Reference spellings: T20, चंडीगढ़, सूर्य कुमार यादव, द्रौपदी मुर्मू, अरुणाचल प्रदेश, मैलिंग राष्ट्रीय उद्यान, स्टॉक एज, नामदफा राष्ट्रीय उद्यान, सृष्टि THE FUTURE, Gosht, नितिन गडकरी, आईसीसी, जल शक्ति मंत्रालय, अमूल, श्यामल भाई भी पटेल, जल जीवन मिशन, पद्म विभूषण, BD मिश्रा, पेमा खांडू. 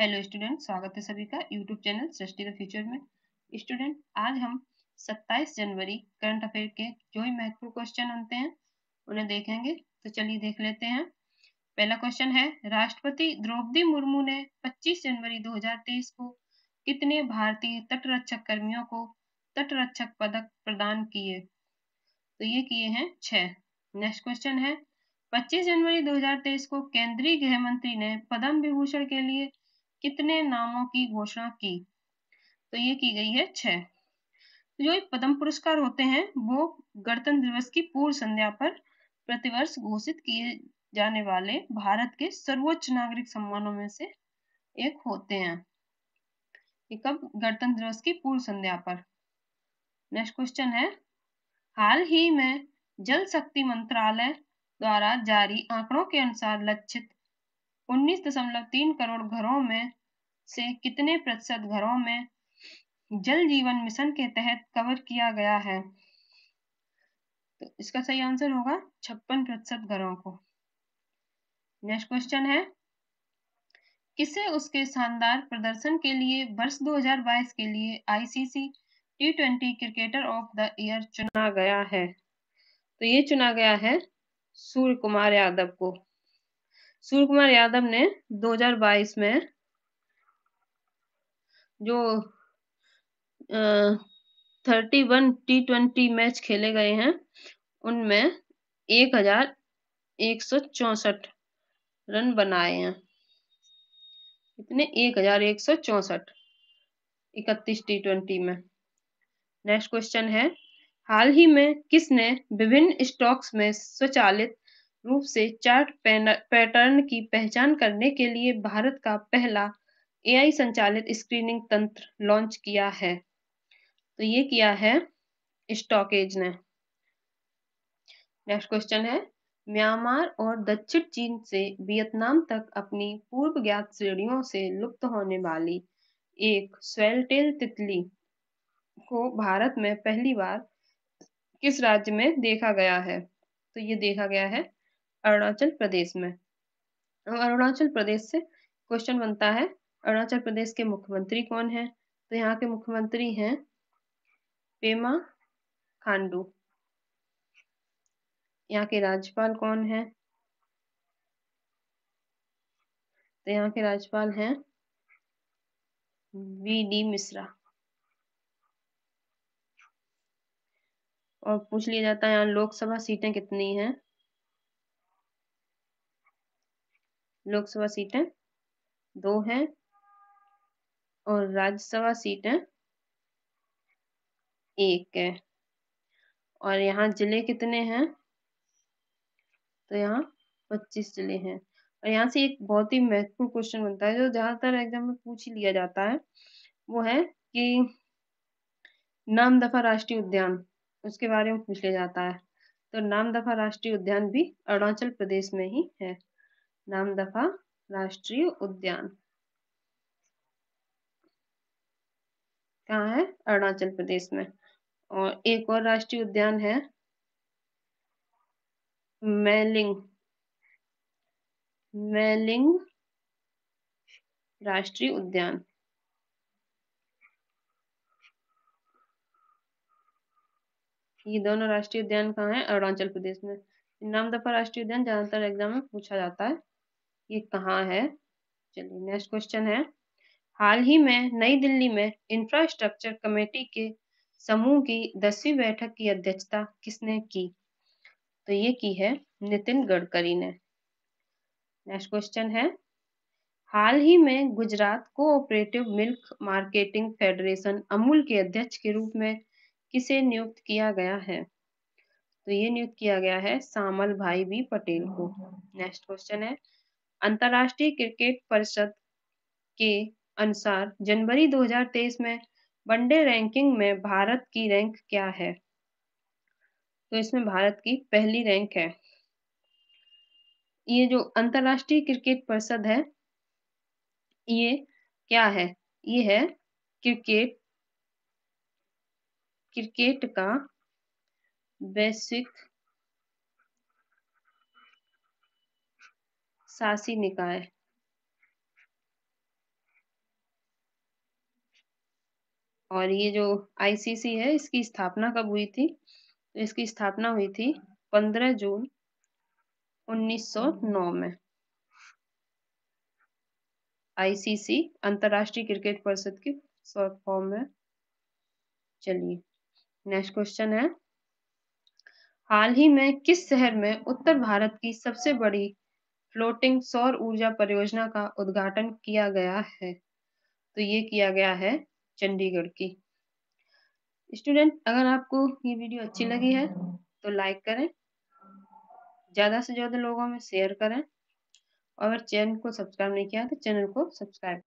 Hello student, स्वागत है सभी का YouTube channel Srishti the future में। स्टूडेंट, आज हम 27 जनवरी करंट अफेयर के जो ही महत्वपूर्ण क्वेश्चन आते हैं उन्हें देखेंगे। तो चलिए देख लेते हैं। पहला क्वेश्चन है, राष्ट्रपति द्रौपदी मुर्मू ने 25 जनवरी 2023 को कितने भारतीय तटरक्षक कर्मियों को तटरक्षक पदक प्रदान किए? तो ये किए हैं 6। नेक्स्ट क्वेश्चन है, 25 जनवरी 2023 को केंद्रीय गृह मंत्री ने पद्म विभूषण के लिए कितने नामों की घोषणा की? तो ये की गई है 6। जो पद्म पुरस्कार होते हैं वो गणतंत्र दिवस की पूर्व संध्या पर प्रतिवर्ष घोषित किए जाने वाले भारत के सर्वोच्च नागरिक सम्मानों में से एक होते हैं। ये कब? गणतंत्र दिवस की पूर्व संध्या पर। नेक्स्ट क्वेश्चन है, हाल ही में जल शक्ति मंत्रालय द्वारा जारी आंकड़ों के अनुसार लक्षित 19.3 करोड़ घरों में से कितने प्रतिशत घरों में जल जीवन मिशन के तहत कवर किया गया है? तो इसका सही आंसर होगा 56% घरों को। नेक्स्ट क्वेश्चन है, किसे उसके शानदार प्रदर्शन के लिए वर्ष 2022 के लिए आईसीसी T20 cricketer of the year चुना गया है? तो ये चुना गया है सूर्य कुमार यादव को। सूर्य कुमार यादव ने 2022 में जो 31 T20 मैच खेले गए हैं उनमें 1164 रन बनाए हैं। इतने 1164 31 T20 में। नेक्स्ट क्वेश्चन है, हाल ही में किसने विभिन्न स्टॉक्स में स्वचालित रूप से चार्ट पैटर्न की पहचान करने के लिए भारत का पहला एआई संचालित स्क्रीनिंग तंत्र लॉन्च किया है? तो ये किया है स्टॉक एज ने। नेक्स्ट क्वेश्चन है, म्यांमार और दक्षिण चीन से वियतनाम तक अपनी पूर्व ज्ञात श्रेणियों से लुप्त होने वाली एक स्वेलटेल तितली को भारत में पहली बार किस राज्य में देखा गया है? तो ये देखा गया है अरुणाचल प्रदेश में। अरुणाचल प्रदेश से क्वेश्चन बनता है, अरुणाचल प्रदेश के मुख्यमंत्री कौन है? तो यहाँ के मुख्यमंत्री हैं पेमा खांडू। यहाँ के राज्यपाल कौन है? तो यहाँ के राज्यपाल हैं BD मिश्रा। और पूछ लिया जाता है, यहाँ लोकसभा सीटें कितनी हैं? लोकसभा सीटें 2 हैं और राज्यसभा सीटें 1 है। और यहाँ जिले कितने हैं? तो यहाँ 25 जिले हैं। और यहाँ से एक बहुत ही महत्वपूर्ण क्वेश्चन बनता है जो ज्यादातर एग्जाम में पूछ ही लिया जाता है, वो है कि नामदफा राष्ट्रीय उद्यान, उसके बारे में पूछ लिया जाता है। तो नामदफा राष्ट्रीय उद्यान भी अरुणाचल प्रदेश में ही है। नामदफा राष्ट्रीय उद्यान कहाँ है? अरुणाचल प्रदेश में। और एक और राष्ट्रीय उद्यान है मैलिंग राष्ट्रीय उद्यान। ये दोनों राष्ट्रीय उद्यान कहाँ है? अरुणाचल प्रदेश में। नामदफा राष्ट्रीय उद्यान ज्यादातर एग्जाम में पूछा जाता है ये कहाँ है। चलिए नेक्स्ट क्वेश्चन है, हाल ही में नई दिल्ली में इंफ्रास्ट्रक्चर कमेटी के समूह की 10वीं बैठक की अध्यक्षता किसने की? तो ये की है नितिन गडकरी ने। नेक्स्ट क्वेश्चन है, हाल ही में Gujarat cooperative milk marketing federation अमूल के अध्यक्ष के रूप में किसे नियुक्त किया गया है? तो ये नियुक्त किया गया है श्यामल भाई भी पटेल को। नेक्स्ट क्वेश्चन है, अंतरराष्ट्रीय क्रिकेट परिषद के अनुसार जनवरी 2023 में वनडे रैंकिंग में भारत की रैंक क्या है? तो इसमें भारत की पहली रैंक है। ये जो अंतरराष्ट्रीय क्रिकेट परिषद है ये क्या है? ये है क्रिकेट का वैश्विक शासी निकाय। और ये जो आईसीसी है इसकी स्थापना कब हुई थी? तो इसकी स्थापना हुई थी 15 जून 1909 में। आईसीसी अंतरराष्ट्रीय क्रिकेट परिषद की शॉर्ट फॉर्म है। चलिए नेक्स्ट क्वेश्चन है, हाल ही में किस शहर में उत्तर भारत की सबसे बड़ी फ्लोटिंग सौर ऊर्जा परियोजना का उद्घाटन किया गया है? तो ये किया गया है चंडीगढ़ की। स्टूडेंट अगर आपको ये वीडियो अच्छी लगी है तो लाइक करें, ज़्यादा से ज़्यादा लोगों में शेयर करें और अगर चैनल को सब्सक्राइब नहीं किया तो चैनल को सब्सक्राइब